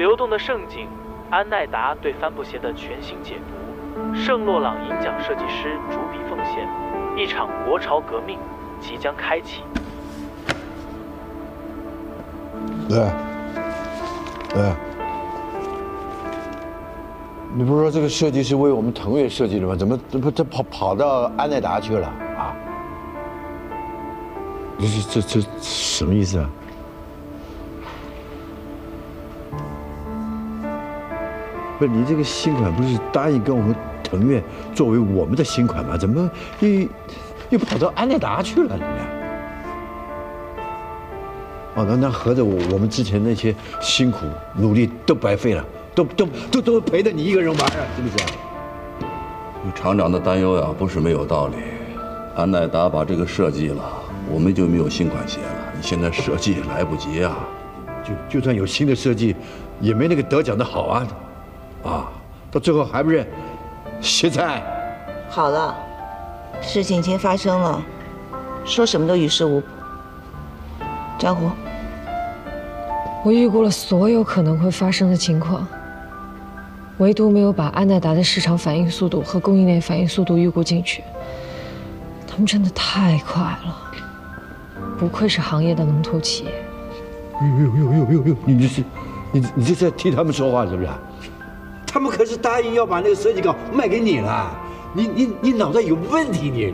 流动的盛景，安奈达对帆布鞋的全新解读。圣洛朗银奖设计师主笔奉献，一场国潮革命即将开启。对，你不是说这个设计是为我们腾越设计的吗？怎么这跑到安奈达去了啊？这什么意思啊？ 不是你这个新款不是答应跟我们腾越作为我们的新款吗？怎么又跑到安奈达去了？你们？哦，那合着我们之前那些辛苦努力都白费了，都陪着你一个人玩啊，是不是？厂长的担忧呀，不是没有道理。安奈达把这个设计了，我们就没有新款鞋了。你现在设计来不及啊，就算有新的设计，也没那个得奖的好啊。 啊，到最后还不是歇菜。好了，事情已经发生了，说什么都于事无补。张虎，我预估了所有可能会发生的情况，唯独没有把安奈达的市场反应速度和供应链反应速度预估进去。他们真的太快了，不愧是行业的龙头企业。呦，你这在替他们说话是不是？ 他们可是答应要把那个设计稿卖给你了，你脑袋有问题，你。